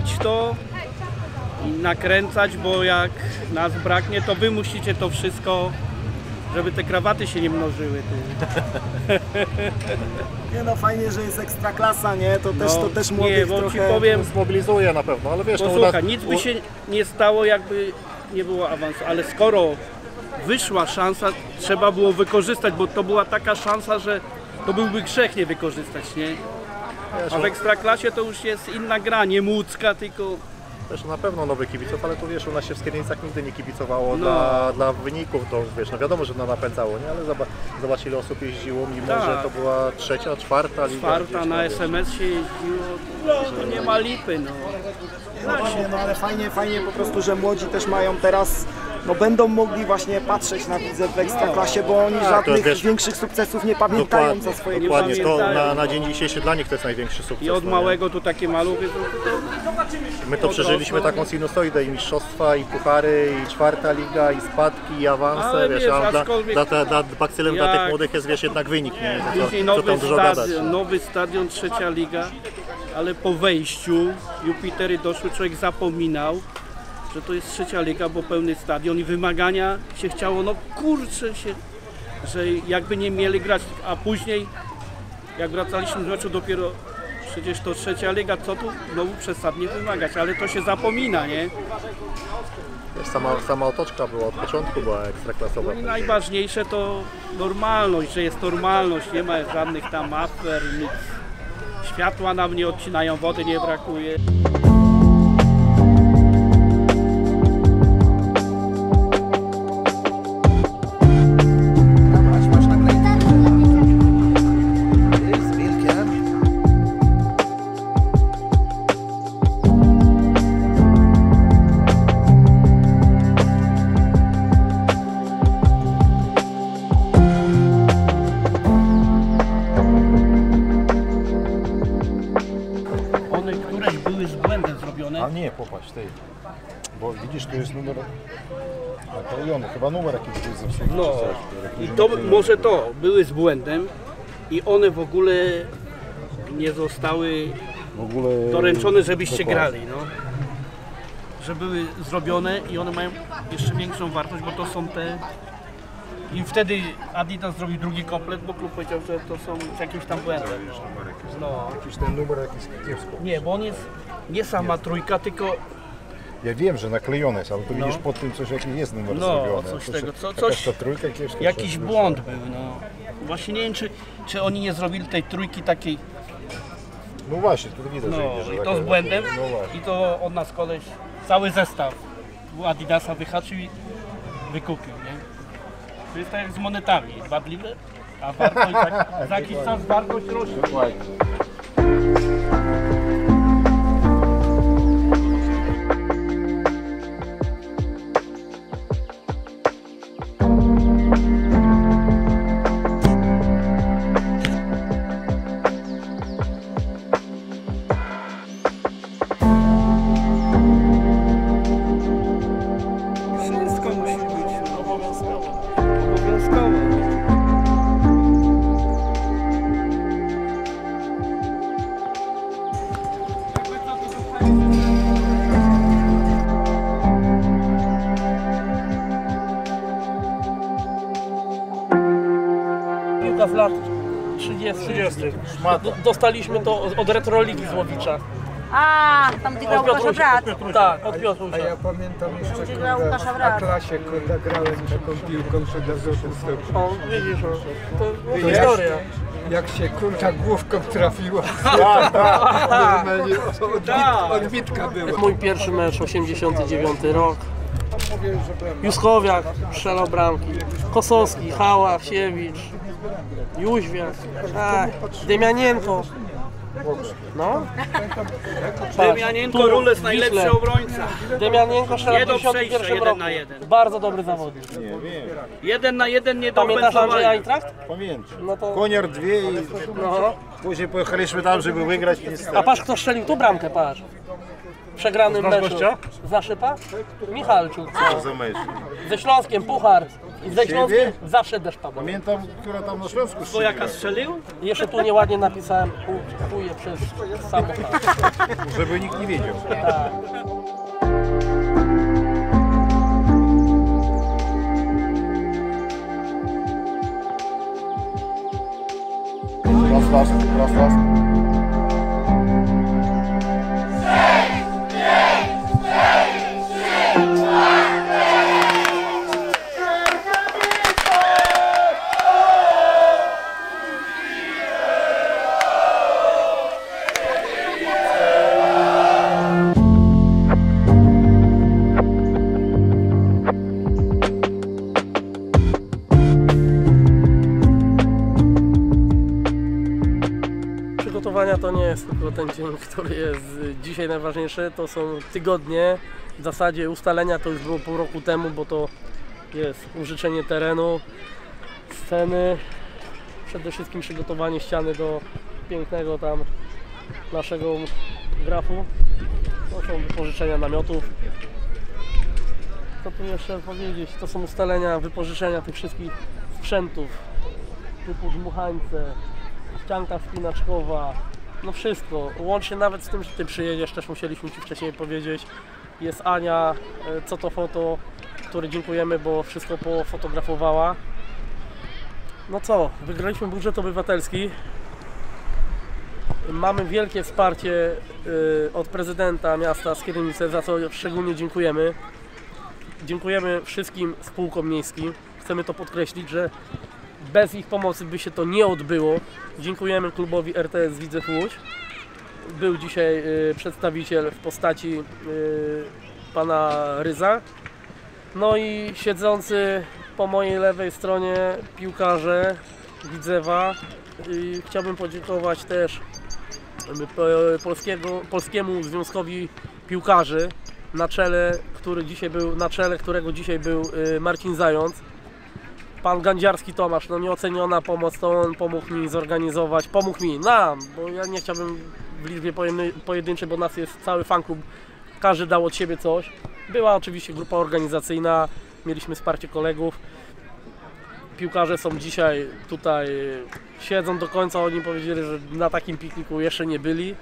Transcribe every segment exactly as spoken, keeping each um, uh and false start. rozwijać to, nakręcać, bo jak nas braknie, to wy musicie to wszystko, żeby te krawaty się nie mnożyły. Nie no, fajnie, że jest Ekstraklasa, nie? To też, no, to też młodych nie, bo trochę ci powiem, zmobilizuje na pewno, ale wiesz... No słuchaj, nic by się nie stało, jakby nie było awansu, ale skoro wyszła szansa, trzeba było wykorzystać, bo to była taka szansa, że to byłby grzech nie wykorzystać, nie? A w Ekstraklasie to już jest inna gra, nie młódzka, tylko... Też na pewno nowych kibiców, ale tu wiesz, u nas się w Skierniewicach nigdy nie kibicowało no. dla, dla wyników, to wiesz, no wiadomo, że to napędzało, nie? Ale zobacz, zobacz ile osób jeździło, mimo tak. że to była trzecia, czwarta liga. Czwarta na wiesz. S M S się jeździło, no, nie ma lipy, no. No, właśnie, no ale fajnie, fajnie po prostu, że młodzi też mają teraz, no będą mogli właśnie patrzeć na Widzew w Ekstraklasie, bo oni żadnych wiesz, większych sukcesów nie pamiętają dokładnie, za swoje Dokładnie, nie to na, na dzień dzisiejszy dla nich to jest największy sukces. I od no, małego tu takie maluchy. To... My to przeżyliśmy taką sinusoidę i mistrzostwa, i puchary, i czwarta liga, i spadki, i awanse, ale wiesz, wiesz, a dla, dla, dla, baksylem dla tych młodych jest wiesz jednak wynik, nie? To, co tam dużo gadać. Nowy stadion, trzecia liga, ale po wejściu Jupitery doszły, człowiek zapominał, że to jest trzecia liga, bo pełny stadion i wymagania się chciało, no kurczę się, że jakby nie mieli grać, a później jak wracaliśmy z meczu dopiero przecież to trzecia liga, co tu znowu przesadnie wymagać, ale to się zapomina, nie? Wiesz, sama, sama otoczka była, od początku była ekstraklasowa. No i najważniejsze to normalność, że jest normalność, nie ma żadnych tam afer, nic. Światła nam nie odcinają, wody nie brakuje. Bo widzisz, to jest numer nakrojony, chyba numer jakiś był zepsuty. No i to może to, były z błędem i one w ogóle nie zostały w ogóle doręczone, żebyście grali, no. Że były zrobione i one mają jeszcze większą wartość, bo to są te... I wtedy Adidas zrobił drugi komplet, bo klub powiedział, że to są z jakimś tam błędem. No. Jakiś ten numer jakiś kiepsko. Nie, bo on jest nie sama trójka, tylko... Ja wiem, że naklejone jest, ale tu no. widzisz pod tym coś jakiś jest numer no, zrobione. Coś to, tego, co, coś, ta trójka, jakiś błąd był, no. Właśnie nie wiem, czy, czy oni nie zrobili tej trójki takiej... No właśnie, tu widać, no, że idzie, że i to z błędem no i to od nas koleś cały zestaw u Adidasa wyhaczył i wykupił, nie? To jest tak jak z monetami, wadliwe, a wartość tak, za jakiś czas wartość rośnie. Z lat trzydziestych. Dostaliśmy to od Retroliki z Łowicza. A, tam gdzie grał Łukasza Brat. Tak, od Piotrusza. A ja pamiętam jeszcze w Atlasie, kiedy grałem taką piłką przed Azotem. O, widzisz, to jest historia. Jak się kurcza główką trafiła, odbitka była. Mój pierwszy mecz, osiemdziesiąty dziewiąty rok. Juskowiak strzelał bramki, Kosowski, Haław, Siewicz, Jóźwiak, tak, Dymianenko. No? Dymianenko, Rules, najlepszy obrońca. Dymianenko siedemdziesiąty pierwszy rok, bardzo dobry zawodnik. Jeden na jeden nie do Pamiętasz Andrzeja Eitracht? Pamiętam. No to... Koniar dwie i no. później pojechaliśmy tam, żeby wygrać. A patrz kto strzelił tu bramkę, patrz. W przegranym meczu. Za szypa? Michalczuk. Ze Śląskiem, puchar. Ze Śląskiem zawsze deszcz padał. Pamiętam, która tam na Śląsku strzeliła. strzelił? Jeszcze tu nieładnie napisałem, kupuję przez samochód. Żeby nikt nie wiedział. Tak. Raz, raz, raz, raz. To nie jest tylko ten dzień, który jest dzisiaj najważniejszy, to są tygodnie, w zasadzie ustalenia to już było pół roku temu, bo to jest użyczenie terenu, sceny, przede wszystkim przygotowanie ściany do pięknego tam naszego grafu, to są wypożyczenia namiotów. Co tu jeszcze powiedzieć, to są ustalenia, wypożyczenia tych wszystkich sprzętów, typu dmuchańce, ścianka wspinaczkowa, no wszystko, łącznie nawet z tym, że Ty przyjedziesz, też musieliśmy Ci wcześniej powiedzieć. Jest Ania, co to foto, której dziękujemy, bo wszystko pofotografowała. No co, wygraliśmy budżet obywatelski. Mamy wielkie wsparcie od prezydenta miasta Skierniewice, za co szczególnie dziękujemy. Dziękujemy wszystkim spółkom miejskim. Chcemy to podkreślić, że bez ich pomocy by się to nie odbyło. Dziękujemy klubowi R T S Widzew Łódź. Był dzisiaj y, przedstawiciel w postaci y, pana Ryza. No i siedzący po mojej lewej stronie piłkarze Widzewa. I chciałbym podziękować też polskiego, Polskiemu Związkowi Piłkarzy, na czele, który dzisiaj był, na czele którego dzisiaj był y, Marcin Zając. Pan Gandziarski Tomasz, no nieoceniona pomoc, to on pomógł mi zorganizować, pomógł mi, nam, bo ja nie chciałbym w liczbie pojedynczej, bo nas jest cały fanklub, każdy dał od siebie coś. Była oczywiście grupa organizacyjna, mieliśmy wsparcie kolegów. Piłkarze są dzisiaj tutaj, siedzą do końca, oni powiedzieli, że na takim pikniku jeszcze nie byli.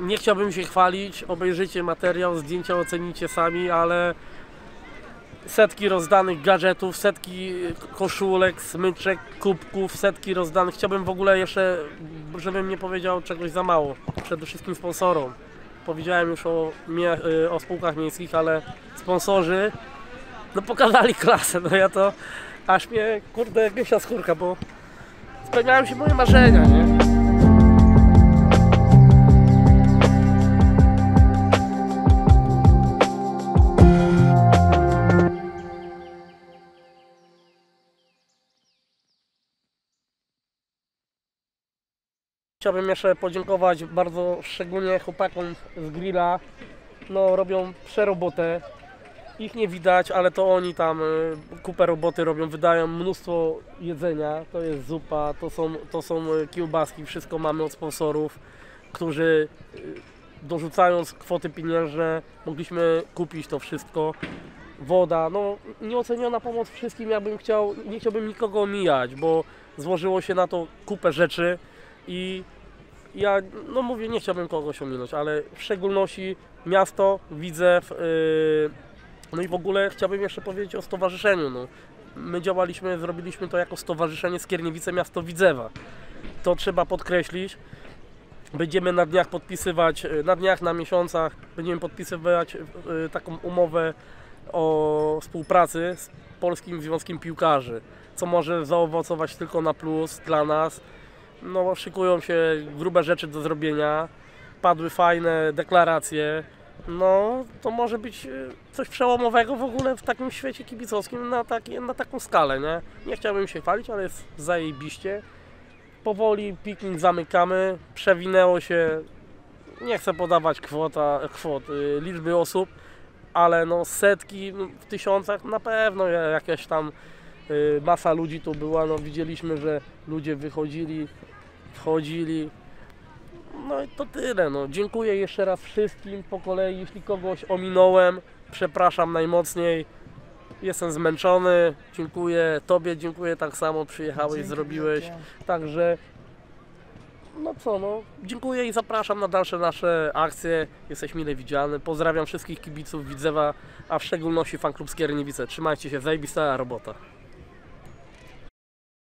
Nie chciałbym się chwalić, obejrzyjcie materiał, zdjęcia ocenicie sami, ale setki rozdanych gadżetów, setki koszulek, smyczek, kubków, setki rozdanych. Chciałbym w ogóle jeszcze, żebym nie powiedział czegoś za mało. Przede wszystkim sponsorom. Powiedziałem już o, o spółkach miejskich, ale sponsorzy no pokazali klasę. No ja to aż mnie, kurde, gęsia skórka, bo spełniają się moje marzenia, nie? Chciałbym jeszcze podziękować bardzo szczególnie chłopakom z grilla, no robią przerobotę, ich nie widać, ale to oni tam kupę roboty robią, wydają mnóstwo jedzenia, to jest zupa, to są, to są kiełbaski, wszystko mamy od sponsorów, którzy dorzucając kwoty pieniężne mogliśmy kupić to wszystko, woda, no nieoceniona pomoc wszystkim, ja bym chciał, nie chciałbym nikogo omijać, bo złożyło się na to kupę rzeczy. I ja, no mówię, nie chciałbym kogoś ominąć, ale w szczególności miasto, Widzew, yy, no i w ogóle chciałbym jeszcze powiedzieć o stowarzyszeniu. No. My działaliśmy, zrobiliśmy to jako stowarzyszenie Skierniewice Miasto Widzewa. To trzeba podkreślić. Będziemy na dniach podpisywać, na dniach, na miesiącach, będziemy podpisywać yy, taką umowę o współpracy z Polskim Związkiem Piłkarzy, co może zaowocować tylko na plus dla nas. No, szykują się grube rzeczy do zrobienia, padły fajne deklaracje, no to może być coś przełomowego w ogóle w takim świecie kibicowskim na, taki, na taką skalę, nie? Nie chciałbym się chwalić, ale jest zajebiście. Powoli piknik zamykamy, przewinęło się, nie chcę podawać kwota, kwot, liczby osób, ale no setki, w tysiącach na pewno jakaś tam masa ludzi tu była, no widzieliśmy, że ludzie wychodzili, wchodzili, no i to tyle, no. Dziękuję jeszcze raz wszystkim po kolei, jeśli kogoś ominąłem, przepraszam najmocniej, Jestem zmęczony, dziękuję Tobie, dziękuję, tak samo przyjechałeś, dzięki, zrobiłeś, dziękuję. Także no co, no dziękuję i zapraszam na dalsze nasze akcje, jesteś mile widziany, pozdrawiam wszystkich kibiców Widzewa, a w szczególności fanklub Skierniewice, trzymajcie się, zajebista robota.